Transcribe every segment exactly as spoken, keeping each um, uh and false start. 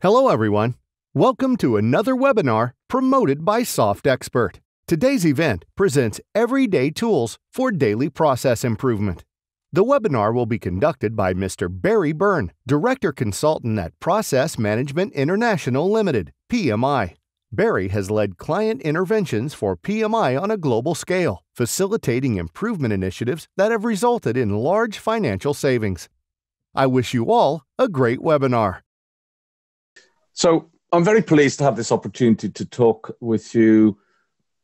Hello everyone, welcome to another webinar promoted by SoftExpert. Today's event presents everyday tools for daily process improvement. The webinar will be conducted by Mister Barry Byrne, Director Consultant at Process Management International Limited, P M I. Barry has led client interventions for P M I on a global scale, facilitating improvement initiatives that have resulted in large financial savings. I wish you all a great webinar. So I'm very pleased to have this opportunity to talk with you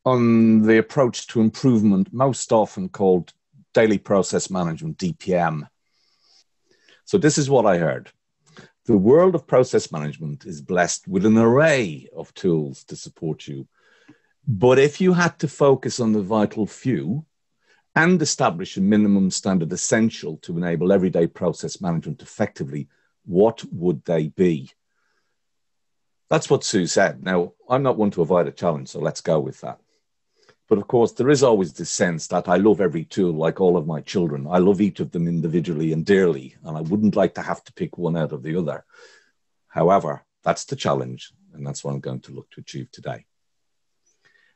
on the approach to improvement, most often called daily process management, D P M. So this is what I heard. The world of process management is blessed with an array of tools to support you. But if you had to focus on the vital few and establish a minimum standard essential to enable everyday process management effectively, what would they be? That's what Sue said. Now, I'm not one to avoid a challenge, so let's go with that. But of course, there is always this sense that I love every tool like all of my children. I love each of them individually and dearly, and I wouldn't like to have to pick one out of the other. However, that's the challenge, and that's what I'm going to look to achieve today.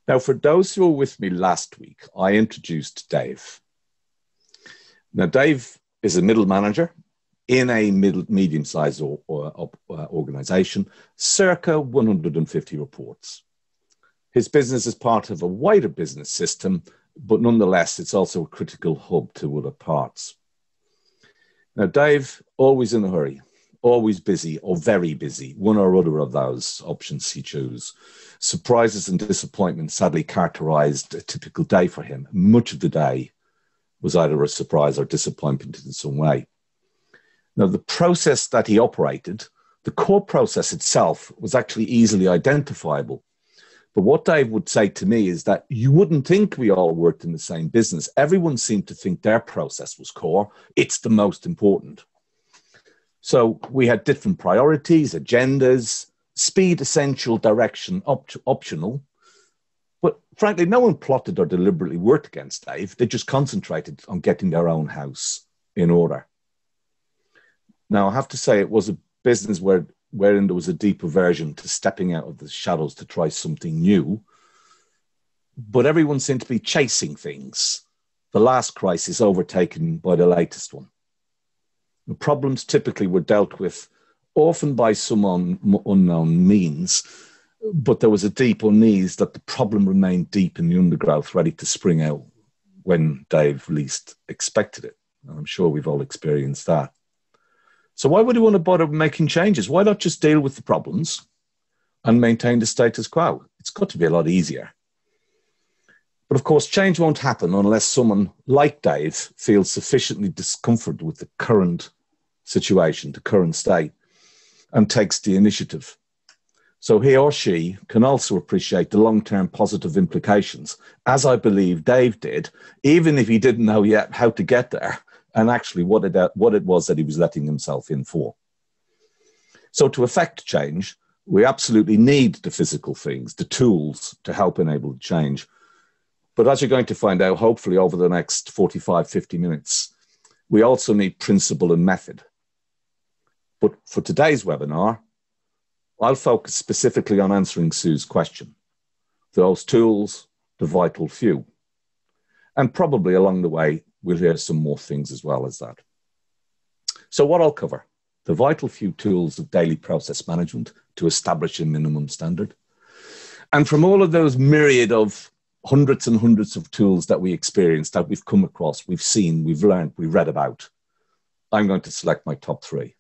Now, for those who were with me last week, I introduced Dave. Now, Dave is a middle manager in a middle, medium-sized or, or, uh, organization, circa one hundred fifty reports. His business is part of a wider business system, but nonetheless, it's also a critical hub to other parts. Now, Dave, always in a hurry, always busy or very busy, one or other of those options he chose. Surprises and disappointments sadly characterized a typical day for him. Much of the day was either a surprise or disappointment in some way. Now, the process that he operated, the core process itself, was actually easily identifiable. But what Dave would say to me is that you wouldn't think we all worked in the same business. Everyone seemed to think their process was core. It's the most important. So we had different priorities, agendas, speed essential, direction op optional. But frankly, no one plotted or deliberately worked against Dave. They just concentrated on getting their own house in order. Now, I have to say it was a business where, wherein there was a deep aversion to stepping out of the shadows to try something new. But everyone seemed to be chasing things. The last crisis overtaken by the latest one. The problems typically were dealt with, often by some un unknown means, but there was a deep unease that the problem remained deep in the undergrowth, ready to spring out when Dave least expected it. And I'm sure we've all experienced that. So why would you want to bother making changes? Why not just deal with the problems and maintain the status quo? It's got to be a lot easier. But of course, change won't happen unless someone like Dave feels sufficiently discomfort with the current situation, the current state, and takes the initiative. So he or she can also appreciate the long-term positive implications, as I believe Dave did, even if he didn't know yet how to get there. And actually what it, what it was that he was letting himself in for. So to effect change, we absolutely need the physical things, the tools to help enable change. But as you're going to find out, hopefully over the next forty-five, fifty minutes, we also need principle and method. But for today's webinar, I'll focus specifically on answering Sue's question. Those tools, the vital few. And probably along the way, we'll hear some more things as well as that. So what I'll cover, the vital few tools of daily process management to establish a minimum standard. And from all of those myriad of hundreds and hundreds of tools that we experience, that we've come across, we've seen, we've learned, we've read about, I'm going to select my top three.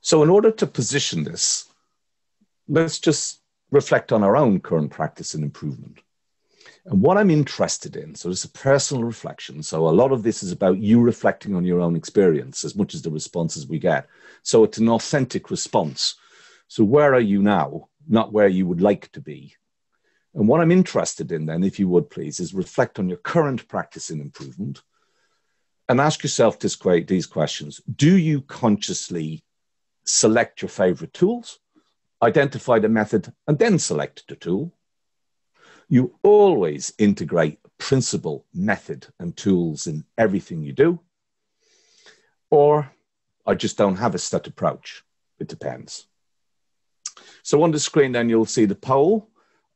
So in order to position this, let's just reflect on our own current practice and improvement. And what I'm interested in, so it's a personal reflection. So a lot of this is about you reflecting on your own experience as much as the responses we get. So it's an authentic response. So where are you now? Not where you would like to be. And what I'm interested in then, if you would please, is reflect on your current practice in improvement and ask yourself this, these questions. Do you consciously select your favorite tools, identify the method, and then select the tool? You always integrate principle, method, and tools in everything you do. Or I just don't have a set approach. It depends. So on the screen then you'll see the poll.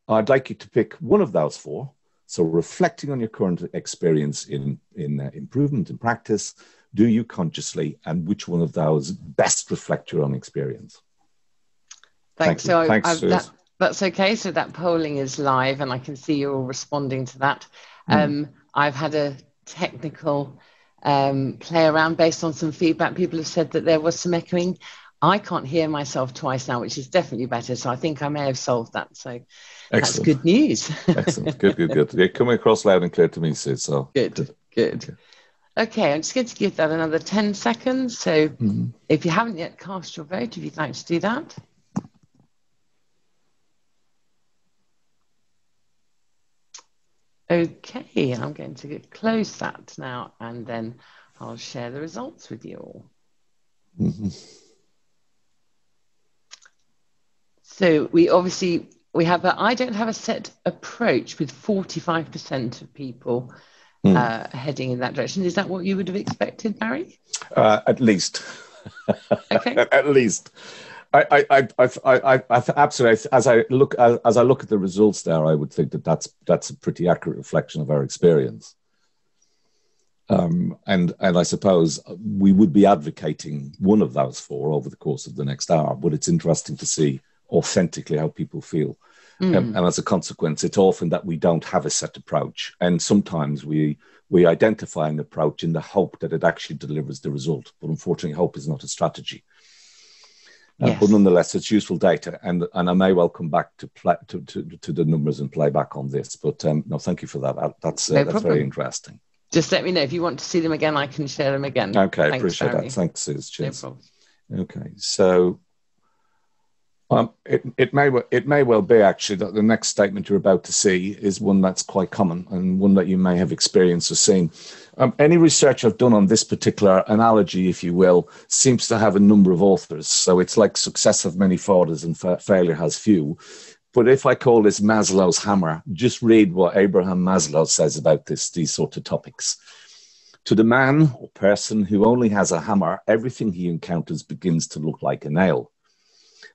I'd like you to pick one of those four. So reflecting on your current experience in, in uh, improvement and practice, do you consciously, and which one of those best reflect your own experience? Thanks. Thanks, so I, Thanks Sue. That, that's okay. So that polling is live and I can see you're all responding to that. Mm. Um, I've had a technical um, play around based on some feedback. People have said that there was some echoing. I can't hear myself twice now, which is definitely better. So I think I may have solved that. So Excellent. That's good news. Excellent. Good, good, good. They're coming across loud and clear to me, Sue. So good, good, good. Okay, I'm just going to give that another ten seconds. So mm-hmm. if you haven't yet cast your vote, if you'd like to do that. Okay, I'm going to close that now, and then I'll share the results with you all. Mm-hmm. So we obviously, we have a, I don't have a set approach with forty-five percent of people mm. uh, heading in that direction. Is that what you would have expected, Barry? Uh, at least. Okay. At least. I, I, I, I, I, I absolutely, as I look, as, as I look at the results there, I would think that that's, that's a pretty accurate reflection of our experience. Um, and, and I suppose we would be advocating one of those four over the course of the next hour, but it's interesting to see authentically how people feel. Mm. Um, and as a consequence, it's often that we don't have a set approach. And sometimes we, we identify an approach in the hope that it actually delivers the result. But unfortunately, hope is not a strategy. Uh, yes. But nonetheless, it's useful data, and and I may well come back to play, to, to to the numbers and play back on this. But um, no, thank you for that. I, that's uh, no that's very interesting. Just let me know if you want to see them again. I can share them again. Okay, Thanks, appreciate Barry. that. Thanks, Suze. Cheers. No problem. Okay, so um, it it may it may well be actually that the next statement you're about to see is one that's quite common and one that you may have experienced or seen. Um, any research I've done on this particular analogy, if you will, seems to have a number of authors. So it's like success has many fathers and fa failure has few. But if I call this Maslow's hammer, just read what Abraham Maslow says about this, these sort of topics. To the man or person who only has a hammer, everything he encounters begins to look like a nail.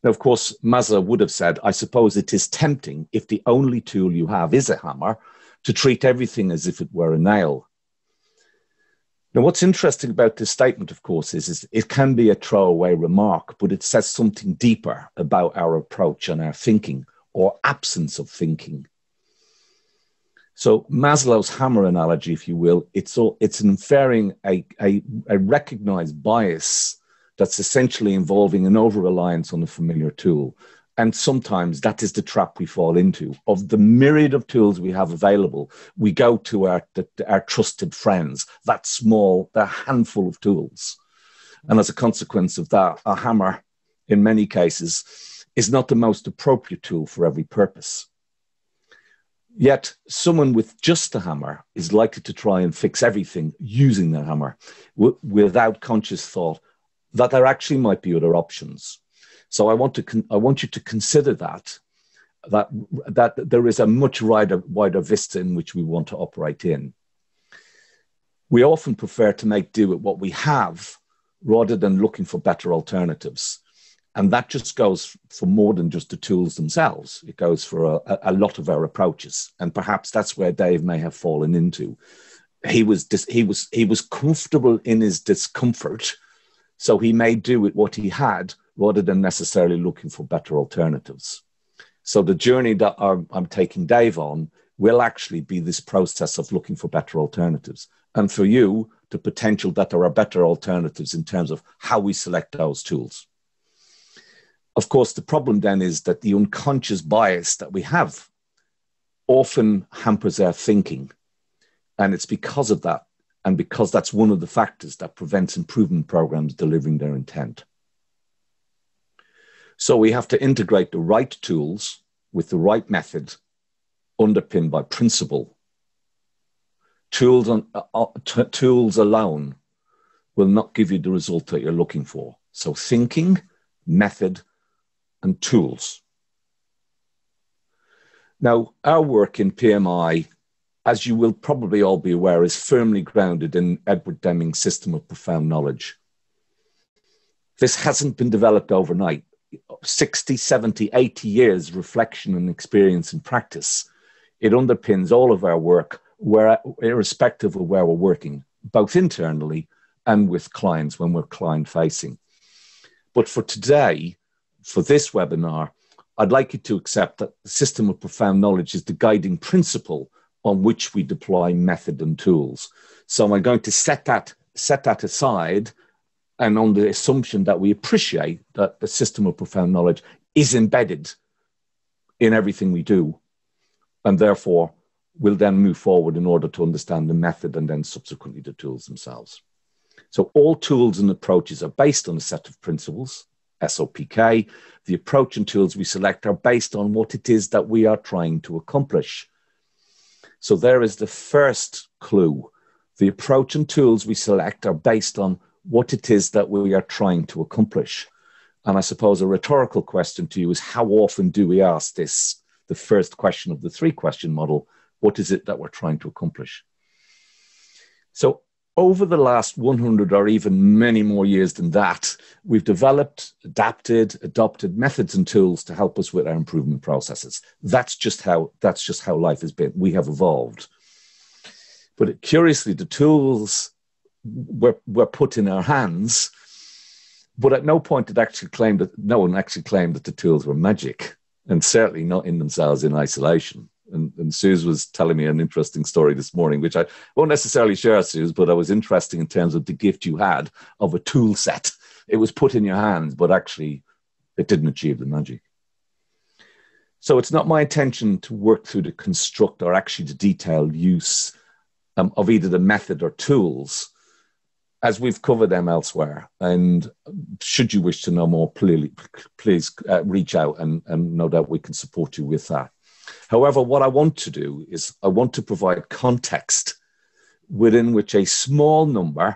Now, of course, Maslow would have said, I suppose it is tempting, if the only tool you have is a hammer, to treat everything as if it were a nail. Now, what's interesting about this statement, of course, is, is it can be a throwaway remark, but it says something deeper about our approach and our thinking, or absence of thinking. So Maslow's hammer analogy, if you will, it's, all, it's inferring a, a, a recognized bias that's essentially involving an over-reliance on a familiar tool. And sometimes that is the trap we fall into. Of the myriad of tools we have available, we go to our, the, our trusted friends, that small, that handful of tools. And as a consequence of that, a hammer, in many cases, is not the most appropriate tool for every purpose. Yet, someone with just a hammer is likely to try and fix everything using their hammer without conscious thought that there actually might be other options. So I want to I want you to consider that that that there is a much wider wider vista in which we want to operate in. We often prefer to make do with what we have rather than looking for better alternatives, and that just goes for more than just the tools themselves. It goes for a, a lot of our approaches, and perhaps that's where Dave may have fallen into. He was dis he was he was comfortable in his discomfort, so he made do with what he had, rather than necessarily looking for better alternatives. So the journey that I'm, I'm taking Dave on will actually be this process of looking for better alternatives. And for you, the potential that there are better alternatives in terms of how we select those tools. Of course, the problem then is that the unconscious bias that we have often hampers our thinking. And it's because of that, and because that's one of the factors that prevents improvement programs delivering their intent. So we have to integrate the right tools with the right method, underpinned by principle. Tools, on, uh, tools alone will not give you the result that you're looking for. So thinking, method, and tools. Now, our work in P M I, as you will probably all be aware, is firmly grounded in Edward Deming's system of profound knowledge. This hasn't been developed overnight. sixty, seventy, eighty years reflection and experience and practice. It underpins all of our work, where, irrespective of where we're working, both internally and with clients when we're client facing. But for today, for this webinar, I'd like you to accept that the system of profound knowledge is the guiding principle on which we deploy method and tools. So I'm going to set that, set that aside, and on the assumption that we appreciate that the system of profound knowledge is embedded in everything we do, and therefore we'll then move forward in order to understand the method and then subsequently the tools themselves. So all tools and approaches are based on a set of principles, S O P K. The approach and tools we select are based on what it is that we are trying to accomplish. So there is the first clue. The approach and tools we select are based on what it is that we are trying to accomplish. And I suppose a rhetorical question to you is, how often do we ask this, the first question of the three-question model? What is it that we're trying to accomplish? So over the last one hundred or even many more years than that, we've developed, adapted, adopted methods and tools to help us with our improvement processes. That's just how, that's just how life has been. We have evolved. But it, curiously, the tools Were, were put in our hands, but at no point did actually claim that no one actually claimed that the tools were magic, and certainly not in themselves in isolation. And, and Suze was telling me an interesting story this morning, which I won't necessarily share, Suze, but I was interesting in terms of the gift you had of a tool set. It was put in your hands, but actually it didn't achieve the magic. So it's not my intention to work through the construct or actually the detailed use um, of either the method or tools, as we've covered them elsewhere. And should you wish to know more, please, please uh, reach out, and, and no doubt we can support you with that. However, what I want to do is I want to provide context within which a small number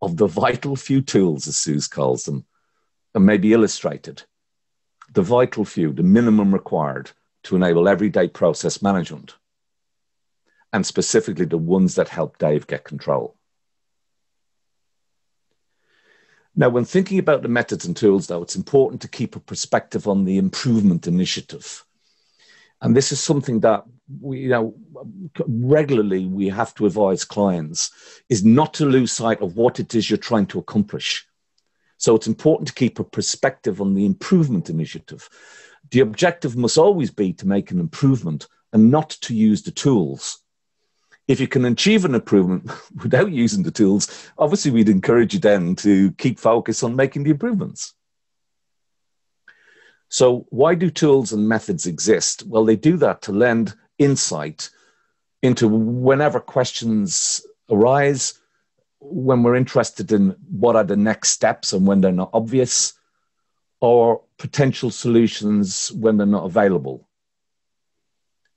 of the vital few tools, as Suze calls them, and may be illustrated. The vital few, the minimum required to enable everyday process management, and specifically the ones that help Dave get control. Now, when thinking about the methods and tools, though, it's important to keep a perspective on the improvement initiative. And this is something that we, you know, regularly we have to advise clients, is not to lose sight of what it is you're trying to accomplish. So it's important to keep a perspective on the improvement initiative. The objective must always be to make an improvement and not to use the tools. If you can achieve an improvement without using the tools, obviously we'd encourage you then to keep focus on making the improvements. So why do tools and methods exist? Well, they do that to lend insight into whenever questions arise, when we're interested in what are the next steps and when they're not obvious, or potential solutions when they're not available.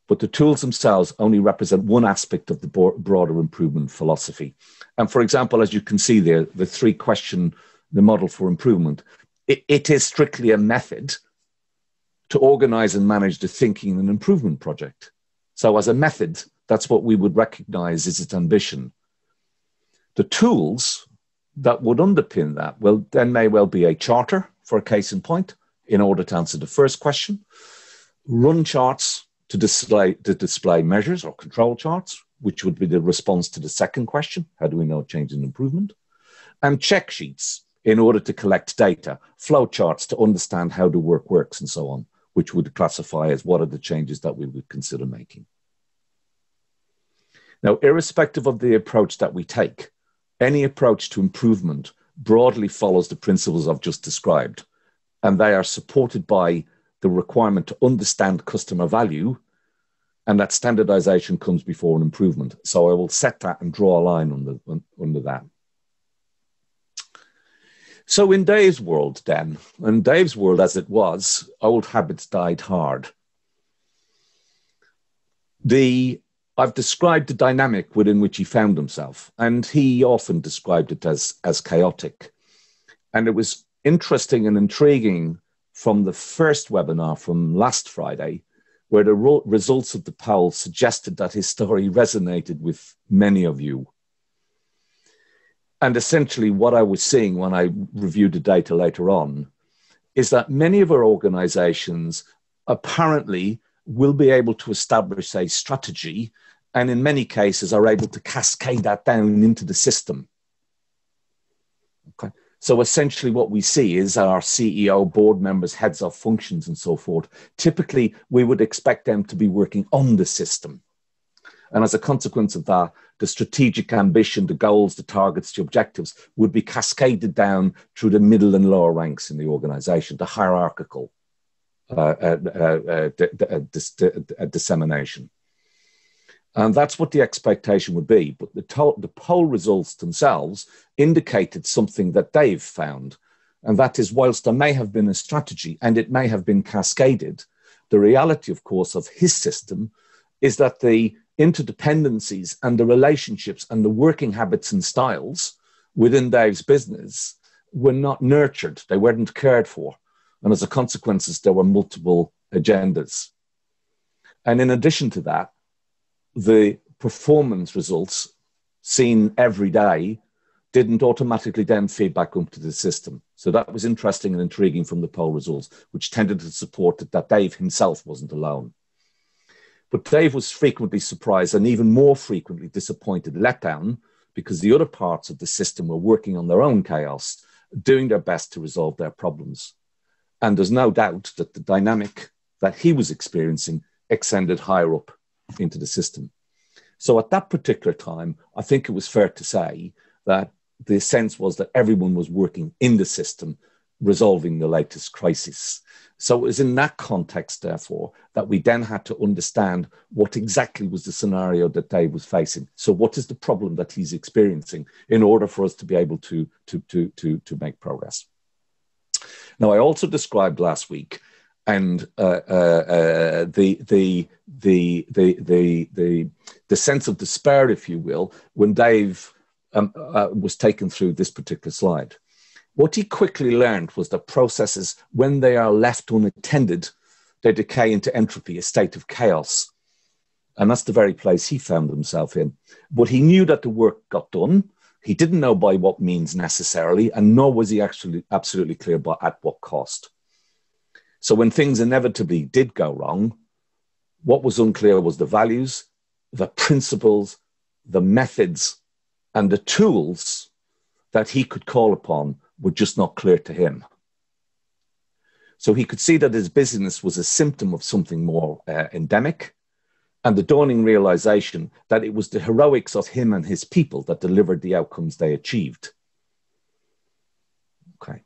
But the tools themselves only represent one aspect of the broader improvement philosophy. And for example, as you can see there, the three question, the model for improvement, it, it is strictly a method to organize and manage the thinking and improvement project. So as a method, that's what we would recognize is its ambition. The tools that would underpin that, well, then may well be a charter for a case in point in order to answer the first question, run charts, To display, to display measures or control charts, which would be the response to the second question, how do we know change and improvement? And check sheets in order to collect data, flow charts to understand how the work works and so on, which would classify as what are the changes that we would consider making. Now, irrespective of the approach that we take, any approach to improvement broadly follows the principles I've just described, and they are supported by the requirement to understand customer value, and that standardization comes before an improvement. So I will set that and draw a line under, under that. So in Dave's world then, and Dave's world as it was, old habits died hard. The, I've described the dynamic within which he found himself, and he often described it as, as chaotic. And it was interesting and intriguing from the first webinar from last Friday, where the results of the poll suggested that his story resonated with many of you. And essentially what I was seeing when I reviewed the data later on is that many of our organizations apparently will be able to establish a strategy, and in many cases are able to cascade that down into the system. Okay. So essentially what we see is our C E O, board members, heads of functions and so forth, typically we would expect them to be working on the system. And as a consequence of that, the strategic ambition, the goals, the targets, the objectives would be cascaded down through the middle and lower ranks in the organization, the hierarchical uh, uh, uh, uh, dis uh, dissemination. And that's what the expectation would be. But the, the poll results themselves indicated something that Dave found. And that is, whilst there may have been a strategy and it may have been cascaded, the reality, of course, of his system is that the interdependencies and the relationships and the working habits and styles within Dave's business were not nurtured. They weren't cared for. And as a consequence, there were multiple agendas. And in addition to that, the performance results seen every day didn't automatically then feed back up to the system. So that was interesting and intriguing from the poll results, which tended to support that, that Dave himself wasn't alone. But Dave was frequently surprised and even more frequently disappointed, let down, because the other parts of the system were working on their own chaos, doing their best to resolve their problems. And there's no doubt that the dynamic that he was experiencing extended higher up into the system. So at that particular time, I think it was fair to say that the sense was that everyone was working in the system, resolving the latest crisis. So it was in that context, therefore, that we then had to understand what exactly was the scenario that Dave was facing. So what is the problem that he's experiencing in order for us to be able to, to, to, to, to make progress? Now, I also described last week, and uh, uh, uh, the, the, the, the, the, the, the sense of despair, if you will, when Dave um, uh, was taken through this particular slide. What he quickly learned was that processes, when they are left unattended, they decay into entropy, a state of chaos. And that's the very place he found himself in. But he knew that the work got done. He didn't know by what means necessarily, and nor was he actually absolutely clear about at what cost. So when things inevitably did go wrong, what was unclear was the values, the principles, the methods, and the tools that he could call upon were just not clear to him. So he could see that his business was a symptom of something more uh, endemic, and the dawning realization that it was the heroics of him and his people that delivered the outcomes they achieved. Okay.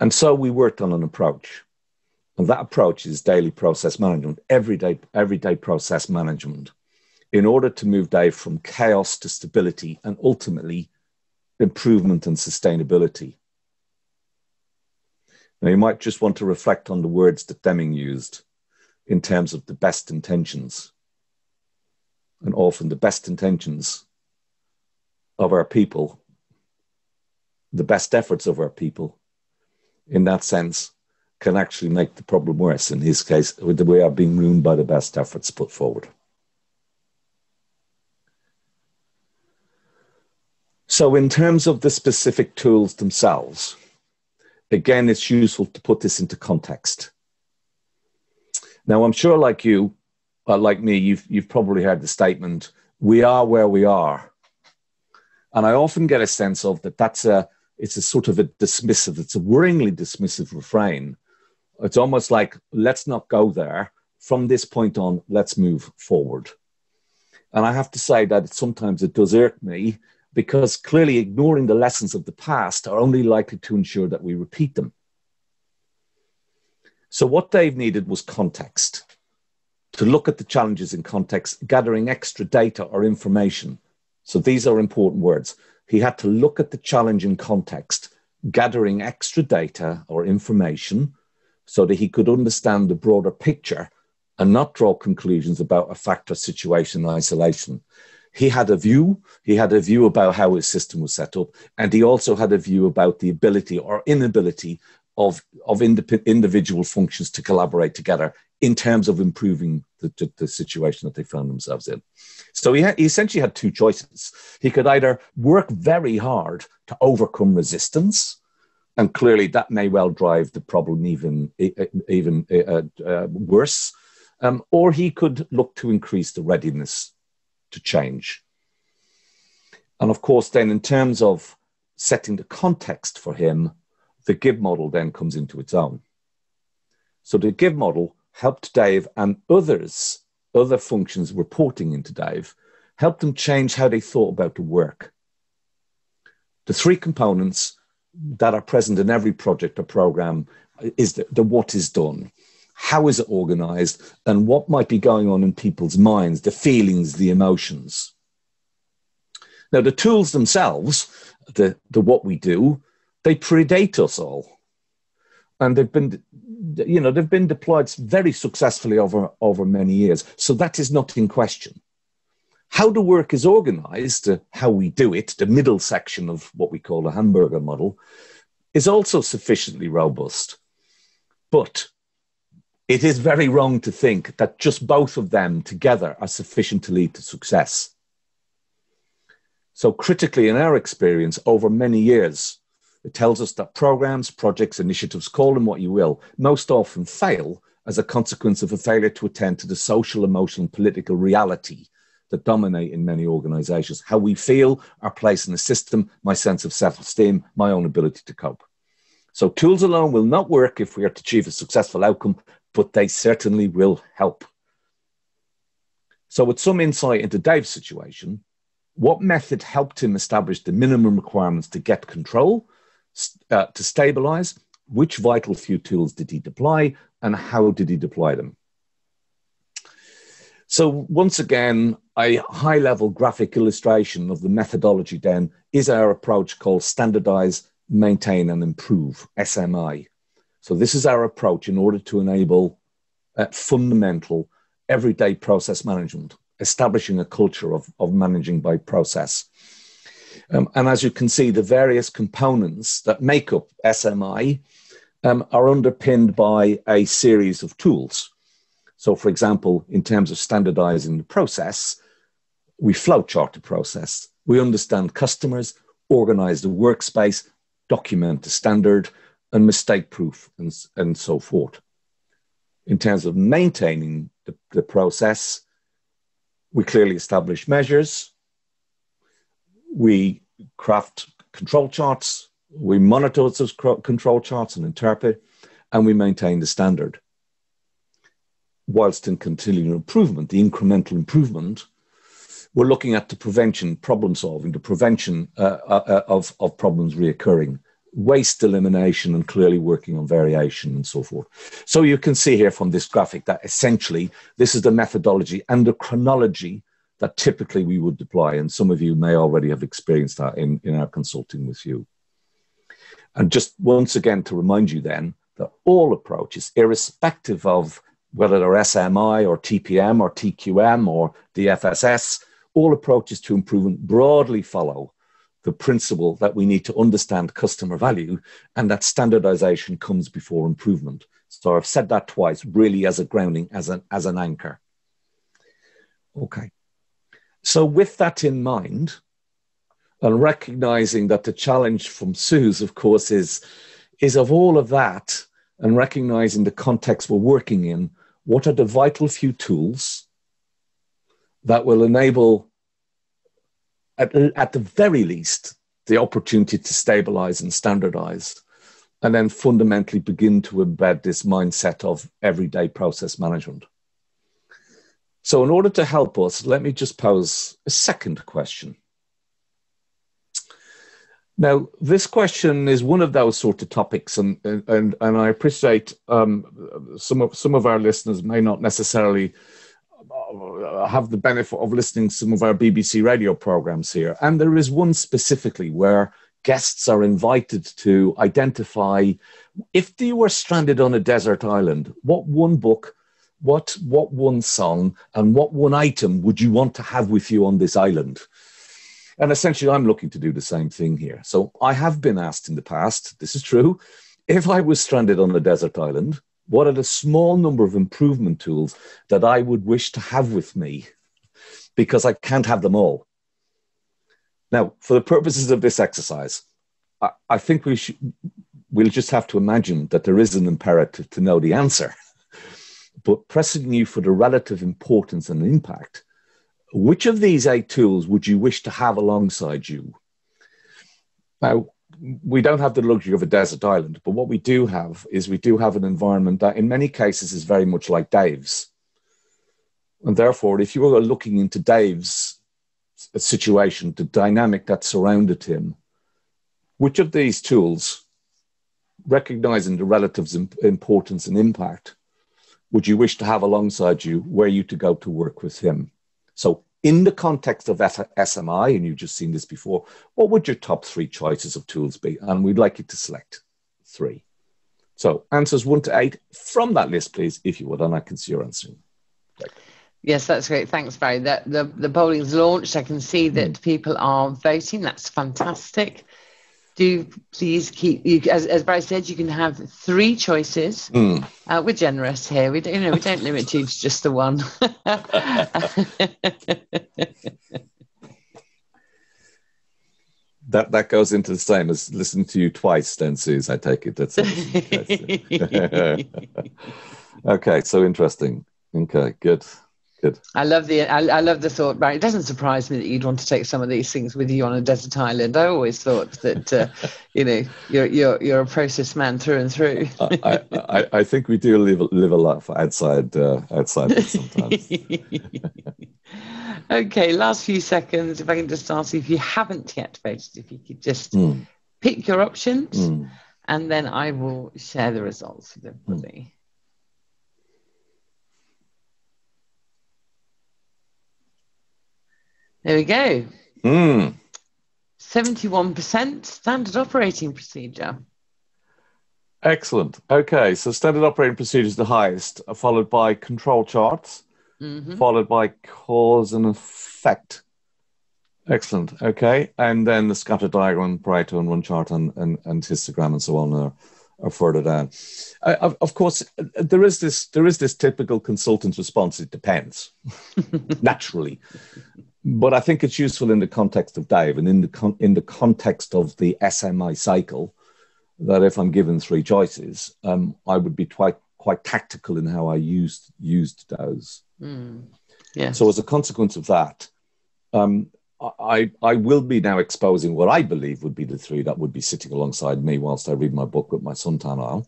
And so we worked on an approach, and that approach is daily process management, everyday, everyday process management, in order to move Dave from chaos to stability and ultimately improvement and sustainability. Now, you might just want to reflect on the words that Deming used in terms of the best intentions. And often the best intentions of our people, the best efforts of our people, in that sense, can actually make the problem worse. In his case, we are being ruined by the best efforts put forward. So in terms of the specific tools themselves, again, it's useful to put this into context. Now, I'm sure like you, uh, like me, you've, you've probably heard the statement, we are where we are. And I often get a sense of that that's a, it's a sort of a dismissive, it's a worryingly dismissive refrain. It's almost like, let's not go there. From this point on, let's move forward. And I have to say that sometimes it does irk me, because clearly ignoring the lessons of the past are only likely to ensure that we repeat them. So what Dave needed was context, to look at the challenges in context, gathering extra data or information. So these are important words. He had to look at the challenge in context, gathering extra data or information so that he could understand the broader picture and not draw conclusions about a fact or situation in isolation. He had a view, he had a view about how his system was set up, and he also had a view about the ability or inability of, of indip- individual functions to collaborate together in terms of improving the, the, the situation that they found themselves in. So he, ha- he essentially had two choices. He could either work very hard to overcome resistance, and clearly that may well drive the problem even, even uh, uh, worse, um, or he could look to increase the readiness to change. And of course, then in terms of setting the context for him, the GIVE model then comes into its own. So the GIVE model helped Dave and others, other functions reporting into Dave, helped them change how they thought about the work. The three components that are present in every project or program is the, the what is done, how is it organized, and what might be going on in people's minds, the feelings, the emotions. Now, the tools themselves, the, the what we do, they predate us all. And they've been, you know, they've been deployed very successfully over, over many years. So that is not in question. How the work is organized, uh, how we do it, the middle section of what we call a hamburger model, is also sufficiently robust. But it is very wrong to think that just both of them together are sufficient to lead to success. So critically, in our experience over many years, it tells us that programs, projects, initiatives, call them what you will, most often fail as a consequence of a failure to attend to the social, emotional, and political reality that dominate in many organizations. How we feel, our place in the system, my sense of self-esteem, my own ability to cope. So tools alone will not work if we are to achieve a successful outcome, but they certainly will help. So with some insight into Dave's situation, what method helped him establish the minimum requirements to get control, uh, to stabilize? Which vital few tools did he deploy, and how did he deploy them? So once again, a high-level graphic illustration of the methodology then is our approach called standardize, maintain, and improve, S M I. So this is our approach in order to enable uh, fundamental everyday process management, establishing a culture of, of managing by process. Um, and as you can see, the various components that make up S M I um, are underpinned by a series of tools. So for example, in terms of standardizing the process, we flowchart the process, we understand customers, organize the workspace, document the standard, and mistake-proof, and, and so forth. In terms of maintaining the, the process, we clearly establish measures, we craft control charts, we monitor those control charts and interpret, and we maintain the standard. Whilst in continuing improvement, the incremental improvement, we're looking at the prevention, problem solving, the prevention uh, uh, of, of problems reoccurring, waste elimination, and clearly working on variation and so forth. So you can see here from this graphic that essentially this is the methodology and the chronology that typically we would deploy. And some of you may already have experienced that in, in our consulting with you. And just once again to remind you then that all approaches, irrespective of whether they're S M I or T P M or T Q M or D F S S, all approaches to improvement broadly follow the principle that we need to understand customer value and that standardization comes before improvement. So I've said that twice, really as a grounding, as an, as an anchor. Okay. So with that in mind, and recognizing that the challenge from Sue's, of course, is, is of all of that, and recognizing the context we're working in, what are the vital few tools that will enable At, at the very least, the opportunity to stabilize and standardize, and then fundamentally begin to embed this mindset of everyday process management. So in order to help us, let me just pose a second question. Now, this question is one of those sort of topics, and, and, and I appreciate um, some, of, some of our listeners may not necessarily have the benefit of listening to some of our B B C radio programs here. And there is one specifically where guests are invited to identify, if you were stranded on a desert island, what one book, what, what one song, and what one item would you want to have with you on this island? And essentially, I'm looking to do the same thing here. So I have been asked in the past, this is true, if I was stranded on a desert island, what are the small number of improvement tools that I would wish to have with me? Because I can't have them all. Now, for the purposes of this exercise, I, I think we should, we'll just have to imagine that there is an imperative to know the answer. But pressing you for the relative importance and impact, which of these eight tools would you wish to have alongside you? Now, we don't have the luxury of a desert island, but what we do have is we do have an environment that in many cases is very much like Dave's. And therefore, if you were looking into Dave's situation, the dynamic that surrounded him, which of these tools, recognizing the relative importance and impact, would you wish to have alongside you were you to go to work with him? So in the context of S M I, and you've just seen this before, what would your top three choices of tools be? And we'd like you to select three. So answers one to eight from that list, please, if you would, and I can see your answer. Yes, that's great. Thanks, Barry. The, the, the polling's launched. I can see that people are voting. That's fantastic. Do please keep, you, as, as Barry said, you can have three choices. Mm. Uh, we're generous here. We don't, you know, we don't limit you to just the one. that that goes into the same as listening to you twice, then, Suze, I take it. That's it. Okay, so interesting. Okay, good, good. I love the, I, I love the thought, Barry. It doesn't surprise me that you'd want to take some of these things with you on a desert island. I always thought that, uh, you know, you're, you're, you're a process man through and through. I, I, I think we do live, live a lot for outside, uh, outside this sometimes. Okay, last few seconds, if I can just ask you, if you haven't yet voted, if you could just mm. pick your options mm. and then I will share the results with everybody. Mm. There we go. Mm. seventy-one percent standard operating procedure. Excellent. Okay, so standard operating procedure is the highest, followed by control charts, mm-hmm. followed by cause and effect. Excellent. Okay, and then the scatter diagram, Pareto, and one chart, and, and, and histogram, and so on are, are further down. Uh, of course, there is this there is this typical consultant response. It depends, naturally. But I think it's useful in the context of Dave and in the, con in the context of the S M I cycle that if I'm given three choices, um, I would be quite, quite tactical in how I used, used those. Mm. Yes. So as a consequence of that, um, I, I will be now exposing what I believe would be the three that would be sitting alongside me whilst I read my book with my suntan aisle.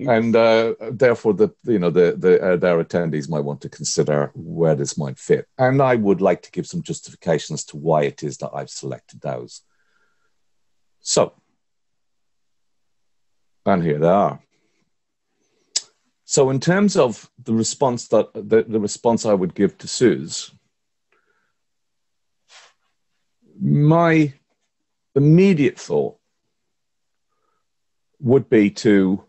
And uh, therefore, the you know the the uh, their attendees might want to consider where this might fit. And I would like to give some justification as to why it is that I've selected those. So, and here they are. So, in terms of the response that the, the response I would give to Suze, my immediate thought would be to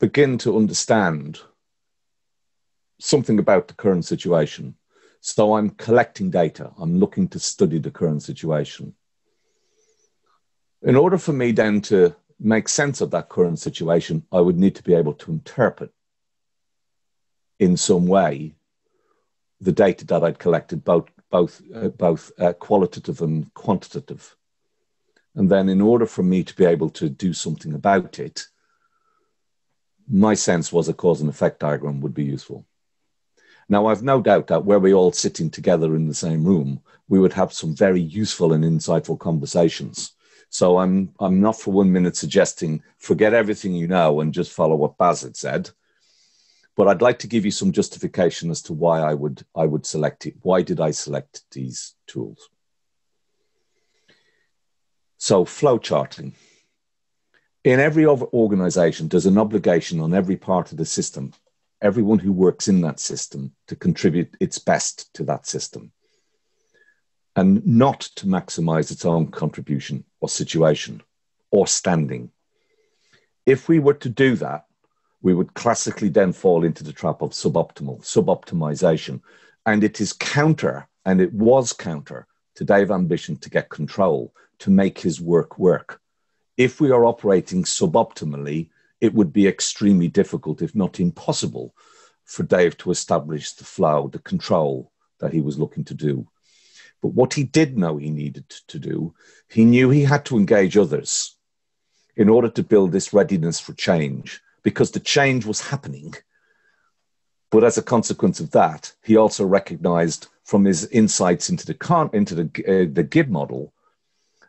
begin to understand something about the current situation. So I'm collecting data. I'm looking to study the current situation. In order for me then to make sense of that current situation, I would need to be able to interpret in some way the data that I'd collected, both, both, uh, both uh, qualitative and quantitative. And then in order for me to be able to do something about it, my sense was a cause and effect diagram would be useful. Now, I've no doubt that were we all sitting together in the same room, we would have some very useful and insightful conversations. So I'm, I'm not for one minute suggesting forget everything you know and just follow what Baz had said. But I'd like to give you some justification as to why I would, I would select it. Why did I select these tools? So flowcharting. In every other organization, there's an obligation on every part of the system, everyone who works in that system, to contribute its best to that system and not to maximize its own contribution or situation or standing. If we were to do that, we would classically then fall into the trap of suboptimal, suboptimization. And it is counter, and it was counter to Dave's ambition to get control, to make his work work. if we are operating suboptimally, it would be extremely difficult, if not impossible, for Dave to establish the flow, the control that he was looking to do. But what he did know he needed to do, he knew he had to engage others in order to build this readiness for change, because the change was happening. But as a consequence of that, he also recognized from his insights into the, into the, uh, the G I V model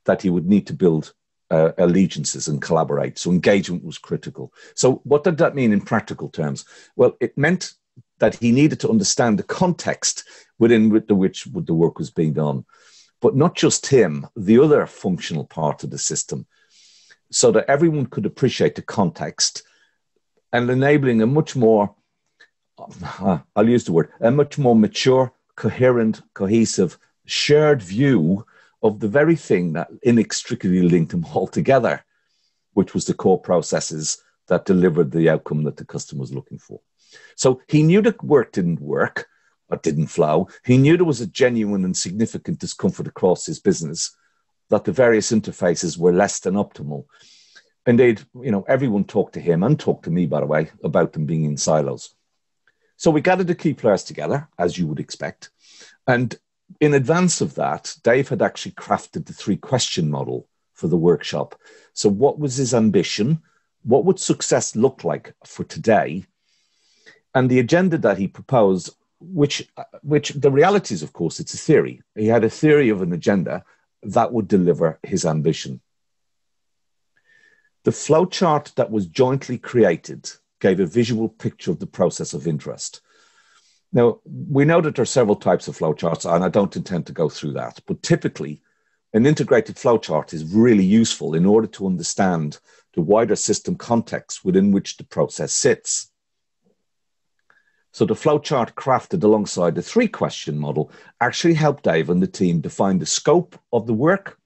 that he would need to build uh, allegiances and collaborate. So engagement was critical. So what did that mean in practical terms? Well, it meant that he needed to understand the context within which the work was being done, but not just him, the other functional part of the system, so that everyone could appreciate the context and enabling a much more, I'll use the word, a much more mature, coherent, cohesive, shared view of the very thing that inextricably linked them all together, which was the core processes that delivered the outcome that the customer was looking for. So he knew the work didn't work, or didn't flow. He knew there was a genuine and significant discomfort across his business, that the various interfaces were less than optimal. Indeed, you know, everyone talked to him and talked to me, by the way, about them being in silos. So we gathered the key players together, as you would expect. And in advance of that, Dave had actually crafted the three-question model for the workshop. So what was his ambition? What would success look like for today? And the agenda that he proposed, which, which the reality is, of course, it's a theory. He had a theory of an agenda that would deliver his ambition. The flowchart that was jointly created gave a visual picture of the process of interest. Now, we know that there are several types of flowcharts, and I don't intend to go through that, but typically an integrated flowchart is really useful in order to understand the wider system context within which the process sits. So the flowchart crafted alongside the three-question model actually helped Dave and the team define the scope of the work.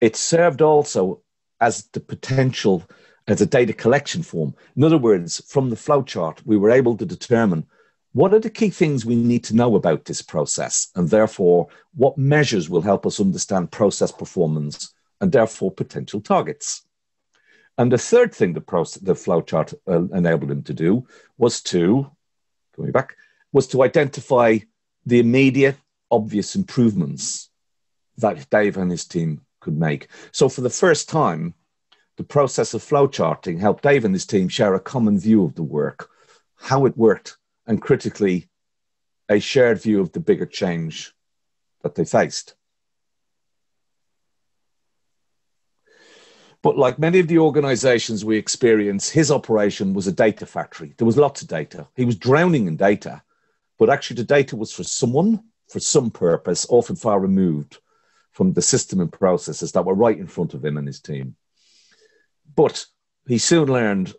It served also as the potential, as a data collection form. In other words, from the flowchart, we were able to determine what are the key things we need to know about this process, and therefore what measures will help us understand process performance and therefore potential targets. And the third thing the, process, the flowchart uh, enabled him to do was to, going back, was to identify the immediate, obvious improvements that Dave and his team could make. So for the first time, the process of flowcharting helped Dave and his team share a common view of the work, how it worked, and critically, a shared view of the bigger change that they faced. But like many of the organizations we experience, his operation was a data factory. There was lots of data. He was drowning in data, but actually the data was for someone, for some purpose, often far removed from the system and processes that were right in front of him and his team. But he soon learned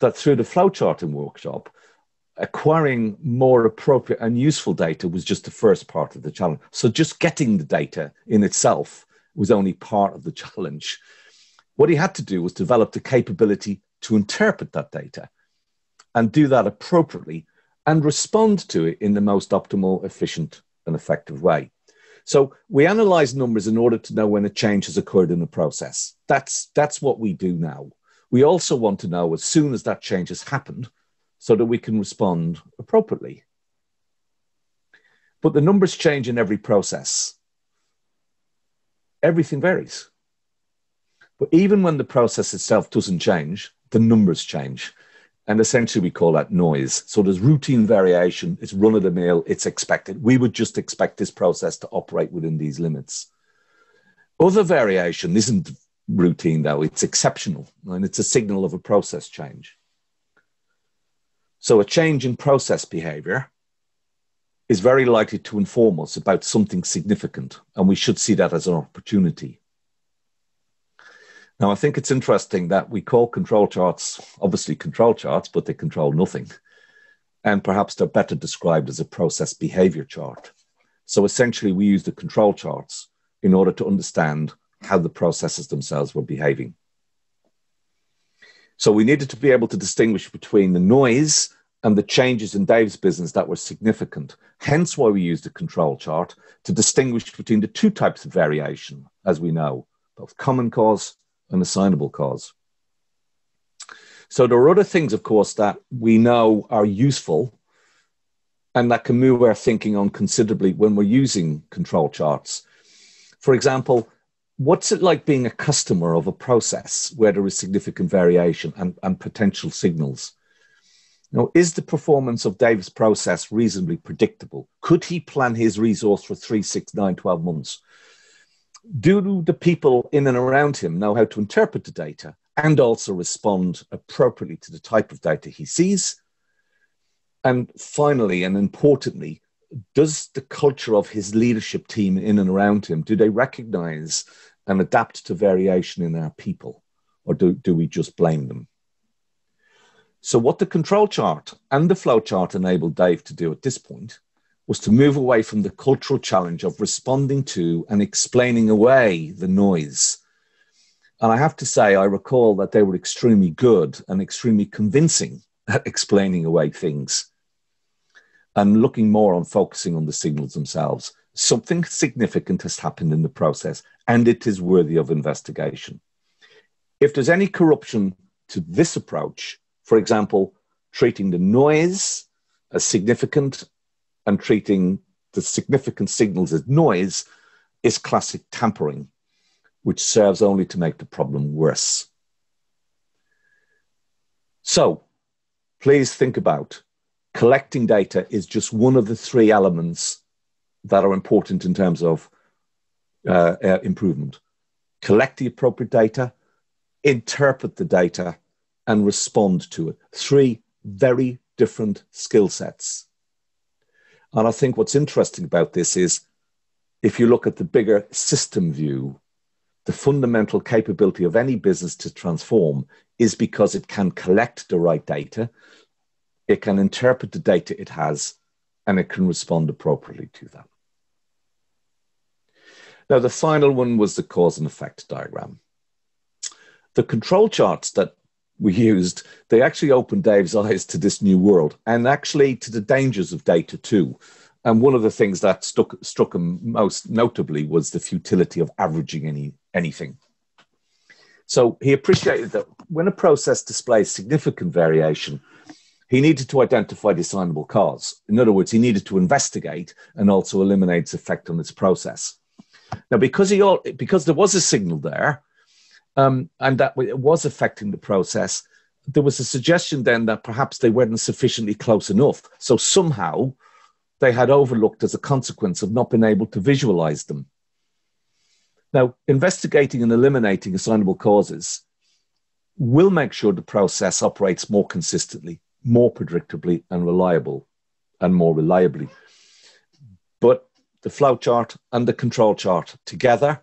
that through the flowcharting workshop, acquiring more appropriate and useful data was just the first part of the challenge. So just getting the data in itself was only part of the challenge. What he had to do was develop the capability to interpret that data and do that appropriately and respond to it in the most optimal, efficient, and effective way. So we analyze numbers in order to know when a change has occurred in the process. That's, that's what we do now. We also want to know as soon as that change has happened so that we can respond appropriately. But the numbers change in every process. Everything varies. But even when the process itself doesn't change, the numbers change. And essentially we call that noise. So there's routine variation, it's run of the mill, it's expected. We would just expect this process to operate within these limits. Other variation isn't routine though, it's exceptional, and it's a signal of a process change. So a change in process behavior is very likely to inform us about something significant, and we should see that as an opportunity. Now, I think it's interesting that we call control charts, obviously control charts, but they control nothing. And perhaps they're better described as a process behavior chart. So essentially, we use the control charts in order to understand how the processes themselves were behaving. So we needed to be able to distinguish between the noise and the changes in Dave's business that were significant. Hence why we used the control chart to distinguish between the two types of variation, as we know, both common cause an assignable cause. So there are other things, of course, that we know are useful and that can move our thinking on considerably when we're using control charts. For example, what's it like being a customer of a process where there is significant variation and, and potential signals? Now, is the performance of Dave's process reasonably predictable? Could he plan his resource for three, six, nine, twelve months? Do the people in and around him know how to interpret the data and also respond appropriately to the type of data he sees? And finally, and importantly, does the culture of his leadership team in and around him, do they recognize and adapt to variation in our people? Or do, do we just blame them? So what the control chart and the flow chart enabled Dave to do at this point was to move away from the cultural challenge of responding to and explaining away the noise. And I have to say, I recall that they were extremely good and extremely convincing at explaining away things, and looking more on focusing on the signals themselves. Something significant has happened in the process and it is worthy of investigation. If there's any corruption to this approach, for example, treating the noise as significant and treating the significant signals as noise, is classic tampering, which serves only to make the problem worse. So please think about collecting data is just one of the three elements that are important in terms of uh, uh, improvement. Collect the appropriate data, interpret the data, and respond to it. Three very different skill sets. And I think what's interesting about this is if you look at the bigger system view, the fundamental capability of any business to transform is because it can collect the right data, it can interpret the data it has, and it can respond appropriately to that. Now, the final one was the cause and effect diagram. The control charts that we used, they actually opened Dave's eyes to this new world and actually to the dangers of data too. And one of the things that stuck, struck him most notably was the futility of averaging any, anything. So he appreciated that when a process displays significant variation, he needed to identify the assignable cause. In other words, he needed to investigate and also eliminate its effect on its process. Now, because, he all, because there was a signal there um, and that it was affecting the process, there was a suggestion then that perhaps they weren't sufficiently close enough. So somehow they had overlooked as a consequence of not being able to visualize them. Now, investigating and eliminating assignable causes will make sure the process operates more consistently, more predictably and reliable and more reliably. But the flow chart and the control chart together,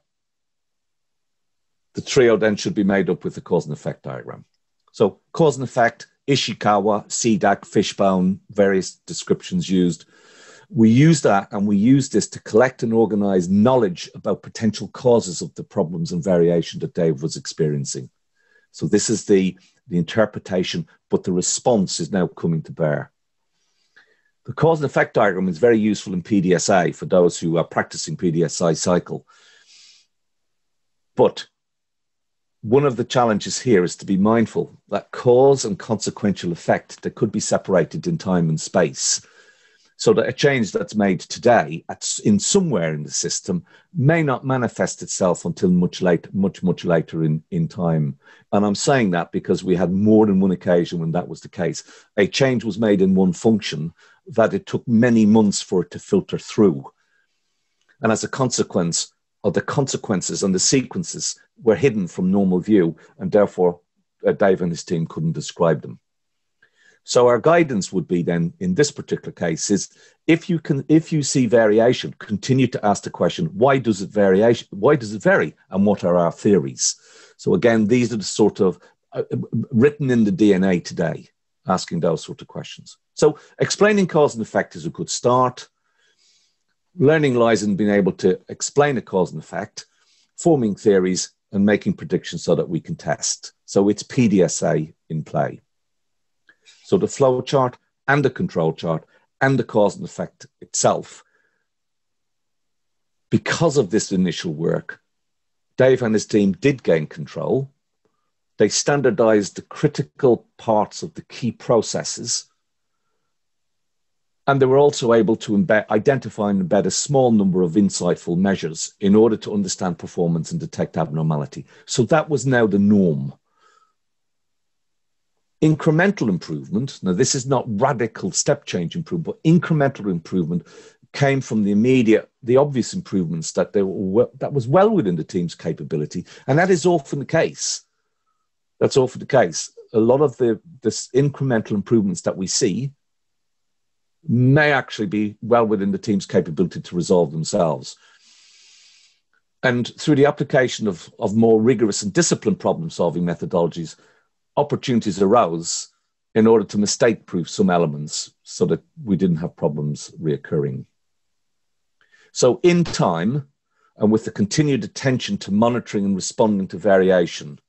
the trio then should be made up with the cause and effect diagram. So cause and effect, Ishikawa, C E D A C, fishbone, various descriptions used. We use that and we use this to collect and organize knowledge about potential causes of the problems and variation that Dave was experiencing. So this is the the interpretation, but the response is now coming to bear. The cause and effect diagram is very useful in P D S A for those who are practicing P D S A cycle. But one of the challenges here is to be mindful that cause and consequential effect that could be separated in time and space. So that a change that's made today at, in somewhere in the system may not manifest itself until much later, much, much later in, in time. And I'm saying that because we had more than one occasion when that was the case. A change was made in one function that it took many months for it to filter through. And as a consequence, or the consequences and the sequences were hidden from normal view, and therefore uh, Dave and his team couldn't describe them. So our guidance would be then in this particular case is if you can, if you see variation, continue to ask the question, why does it variation? Why does it vary? And what are our theories? So again, these are the sort of uh, written in the D N A today, asking those sort of questions. So explaining cause and effect is a good start. Learning lies in being able to explain a cause and effect, forming theories and making predictions so that we can test. So it's P D S A in play. So the flow chart and the control chart and the cause and effect itself. Because of this initial work, Dave and his team did gain control. They standardized the critical parts of the key processes. And they were also able to embed, identify and embed a small number of insightful measures in order to understand performance and detect abnormality. So that was now the norm. Incremental improvement, now this is not radical step change improvement, but incremental improvement came from the immediate, the obvious improvements that, they were, that was well within the team's capability. And that is often the case. That's often the case. A lot of the this incremental improvements that we see may actually be well within the team's capability to resolve themselves. And through the application of, of more rigorous and disciplined problem-solving methodologies, opportunities arose in order to mistake-proof some elements so that we didn't have problems reoccurring. So in time, and with the continued attention to monitoring and responding to variation,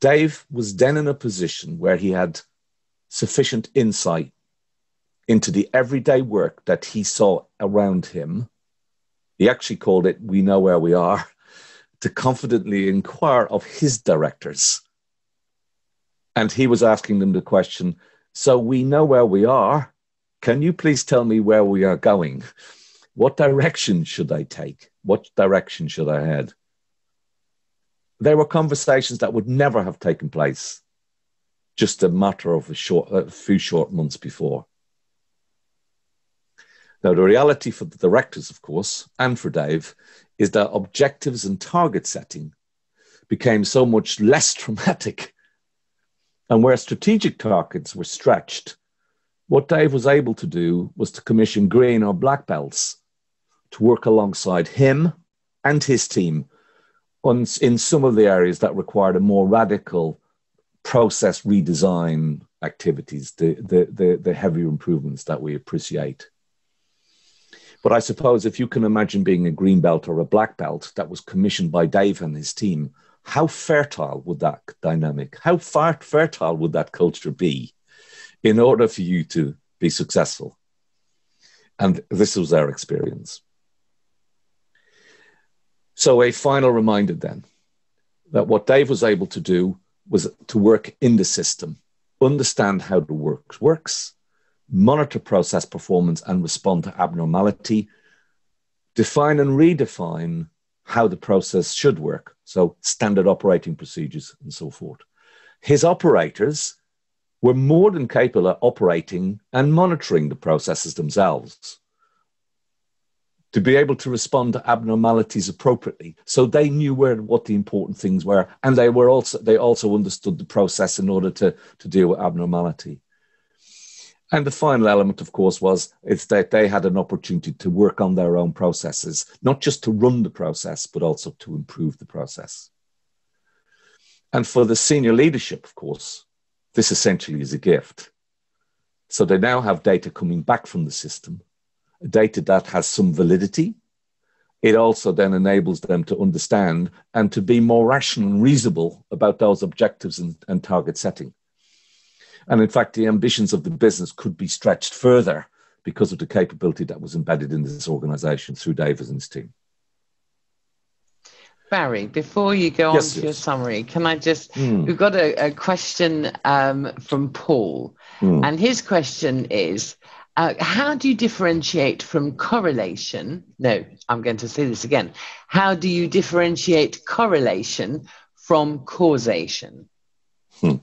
Dave was then in a position where he had sufficient insight into the everyday work that he saw around him. He actually called it, "We know where we are," to confidently inquire of his directors. And he was asking them the question, "So we know where we are. Can you please tell me where we are going? What direction should I take? What direction should I head?" There were conversations that would never have taken place just a matter of a, short, a few short months before. Now, the reality for the directors, of course, and for Dave, is that objectives and target setting became so much less traumatic. And where strategic targets were stretched, what Dave was able to do was to commission green or black belts to work alongside him and his team on, in some of the areas that required a more radical process redesign activities, the, the, the, the heavier improvements that we appreciate. But I suppose if you can imagine being a green belt or a black belt that was commissioned by Dave and his team, how fertile would that dynamic, how far fertile would that culture be in order for you to be successful? And this was our experience. So a final reminder then, that what Dave was able to do was to work in the system, understand how the work works, monitor process performance and respond to abnormality, define and redefine how the process should work, so standard operating procedures and so forth. His operators were more than capable of operating and monitoring the processes themselves to be able to respond to abnormalities appropriately. So they knew where what the important things were, and they were also they also understood the process in order to, to deal with abnormality. And the final element, of course, was it's that they had an opportunity to work on their own processes, not just to run the process, but also to improve the process. And for the senior leadership, of course, this essentially is a gift. So they now have data coming back from the system, data that has some validity. It also then enables them to understand and to be more rational and reasonable about those objectives and, and target setting. And in fact, the ambitions of the business could be stretched further because of the capability that was embedded in this organization through Dave and his team. Barry, before you go yes, on to yes. your summary, can I just, mm. we've got a, a question um, from Paul. Mm. And his question is, uh, how do you differentiate from correlation? No, I'm going to say this again. How do you differentiate correlation from causation? Hmm.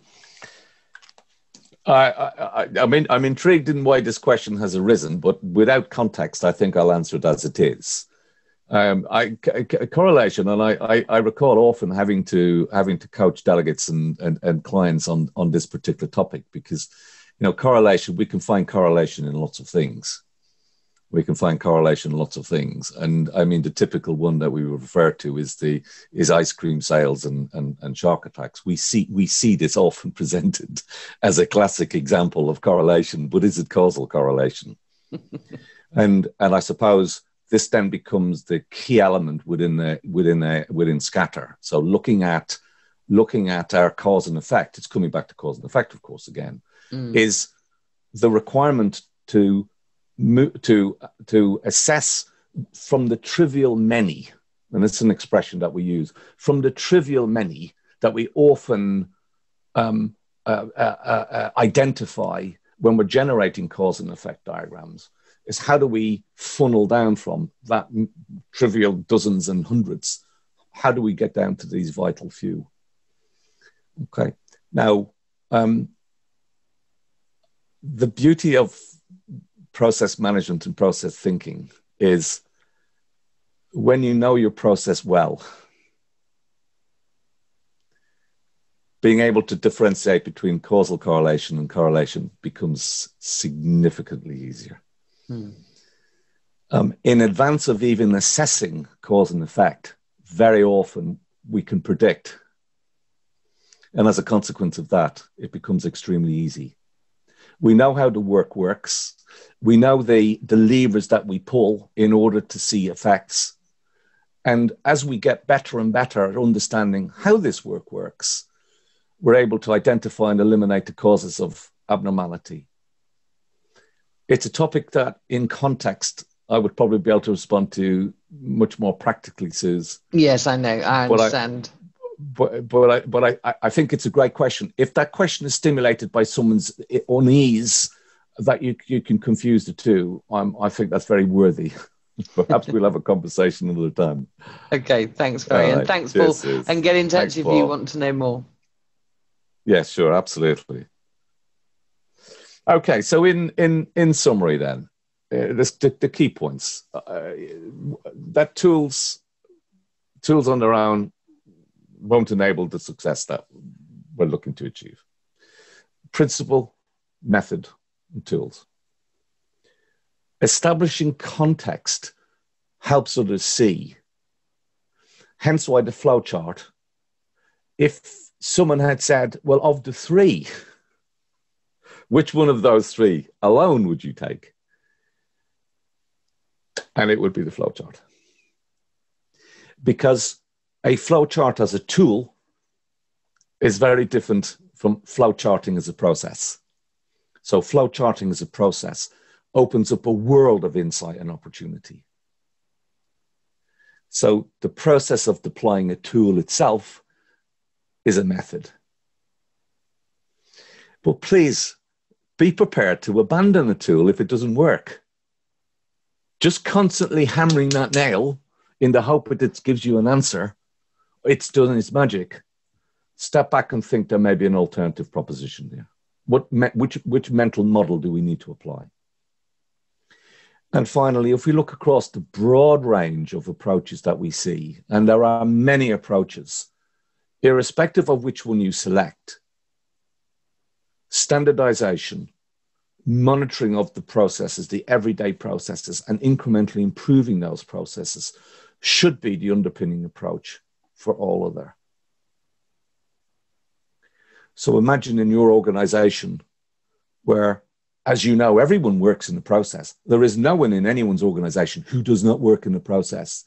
I, I, I mean, I'm intrigued in why this question has arisen, but without context, I think I'll answer it as it is. Um, I, c c correlation, and I, I, I recall often having to having to coach delegates and, and, and clients on, on this particular topic because, you know, correlation, we can find correlation in lots of things. We can find correlation in lots of things. And I mean, the typical one that we refer to is the is ice cream sales and, and, and shark attacks. We see, we see this often presented as a classic example of correlation, but is it causal correlation? and and I suppose this then becomes the key element within the, within the, within scatter. So looking at looking at our cause and effect, it's coming back to cause and effect, of course, again, mm. is the requirement to to to assess from the trivial many and it's an expression that we use, from the trivial many that we often um, uh, uh, uh, identify when we're generating cause and effect diagrams, is how do we funnel down from that trivial dozens and hundreds? How do we get down to these vital few? Okay. Now, um, the beauty of process management and process thinking is when you know your process well, being able to differentiate between causal correlation and correlation becomes significantly easier. Hmm. Um, in advance of even assessing cause and effect, very often we can predict. And as a consequence of that, it becomes extremely easy. We know how the work works. We know the, the levers that we pull in order to see effects. And as we get better and better at understanding how this work works, we're able to identify and eliminate the causes of abnormality. It's a topic that, in context, I would probably be able to respond to much more practically, Suze. Yes, I know. I understand. But I, but, but, I, but I, I think it's a great question. If that question is stimulated by someone's unease, that you, you can confuse the two, I'm, I think that's very worthy. Perhaps we'll have a conversation another time. Okay, thanks, Barry. Right. And thanks, Paul. Suze. And get in touch thanks, if Paul. you want to know more. Yes, yeah, sure, absolutely. Okay, so in, in, in summary then, Uh, this, the, the key points, uh, that tools tools on their own won't enable the success that we're looking to achieve. Principle, method, and tools. Establishing context helps others see. Hence why the flowchart, if someone had said, well, of the three, which one of those three alone would you take? And it would be the flowchart. Because a flowchart as a tool is very different from flowcharting as a process. So flowcharting as a process opens up a world of insight and opportunity. So the process of deploying a tool itself is a method. But please be prepared to abandon a tool if it doesn't work. Just constantly hammering that nail in the hope that it gives you an answer, it's done its magic. Step back and think there may be an alternative proposition there. What, which, which mental model do we need to apply? And finally, if we look across the broad range of approaches that we see, and there are many approaches, irrespective of which one you select, standardization, monitoring of the processes, the everyday processes, and incrementally improving those processes should be the underpinning approach for all other. So imagine in your organization where, as you know, everyone works in the process. There is no one in anyone's organization who does not work in the process.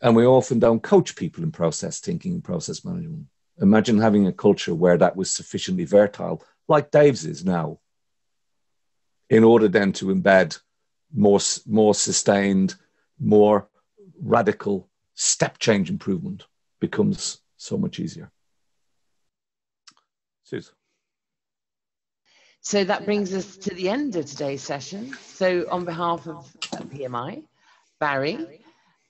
And we often don't coach people in process thinking and process management. Imagine having a culture where that was sufficiently fertile, like Dave's is now, in order then to embed more, more sustained, more radical step change improvement becomes so much easier. Suze. So that brings us to the end of today's session. So on behalf of P M I, Barry,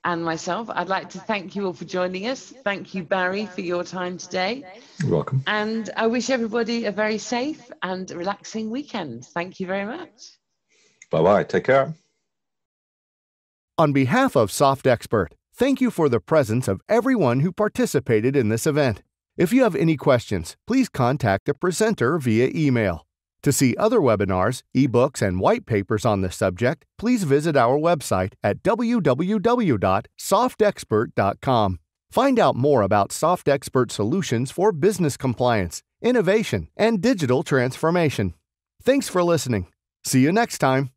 and myself, I'd like to thank you all for joining us. Thank you, Barry, for your time today. You're welcome. And I wish everybody a very safe and relaxing weekend. Thank you very much. Bye-bye. Take care. On behalf of SoftExpert, thank you for the presence of everyone who participated in this event. If you have any questions, please contact the presenter via email. To see other webinars, ebooks, and white papers on this subject, please visit our website at w w w dot softexpert dot com. Find out more about SoftExpert solutions for business compliance, innovation, and digital transformation. Thanks for listening. See you next time.